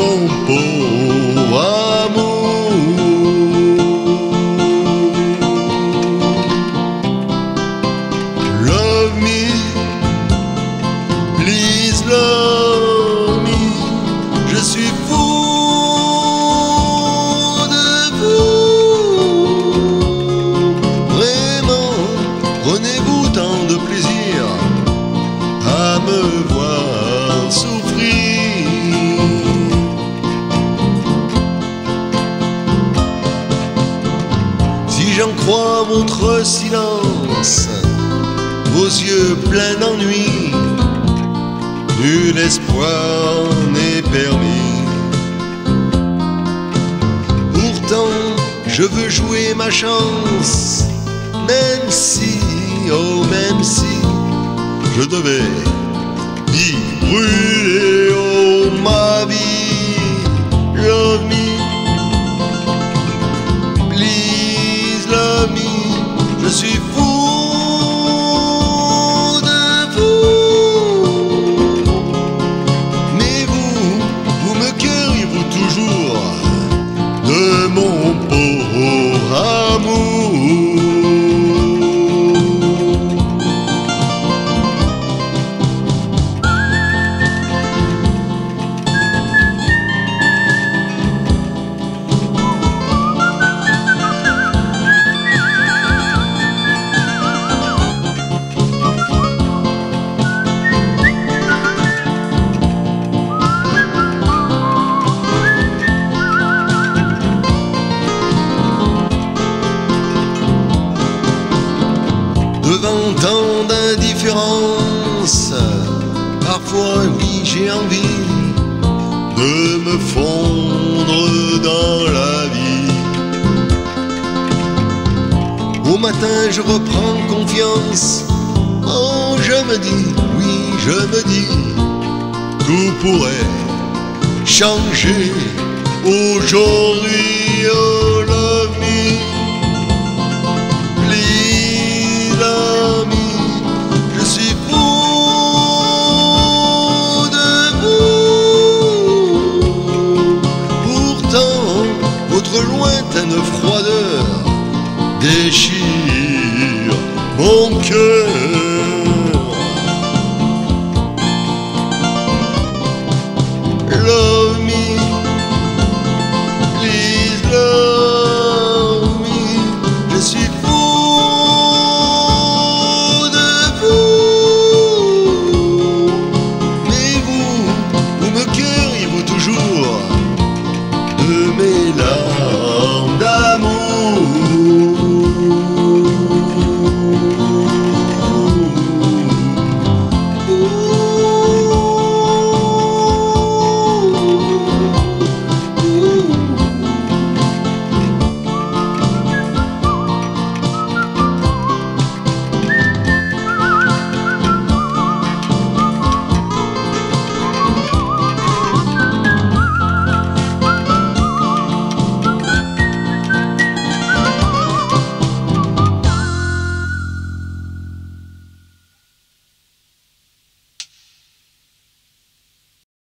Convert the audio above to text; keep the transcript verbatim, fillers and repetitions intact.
mon pauvre amour. Love me, please love me, je suis fou de vous. Vraiment, prenez-vous tant de plaisir à me voir souffrir. Si j'en crois votre silence, vos yeux pleins d'ennui, nul espoir n'est permis. Pourtant, je veux jouer ma chance, même si, oh même si, je devais y brûler, oh ma vie. Love me, please love me, je suis fou de vous. Mais vous, vous me querriez-vous toujours de mon pauvre amour. Devant tant d'indifférence, parfois oui j'ai envie de me fondre dans la vie. Au matin je reprends confiance, oh je me dis, oui je me dis, tout pourrait changer aujourd'hui. Oh là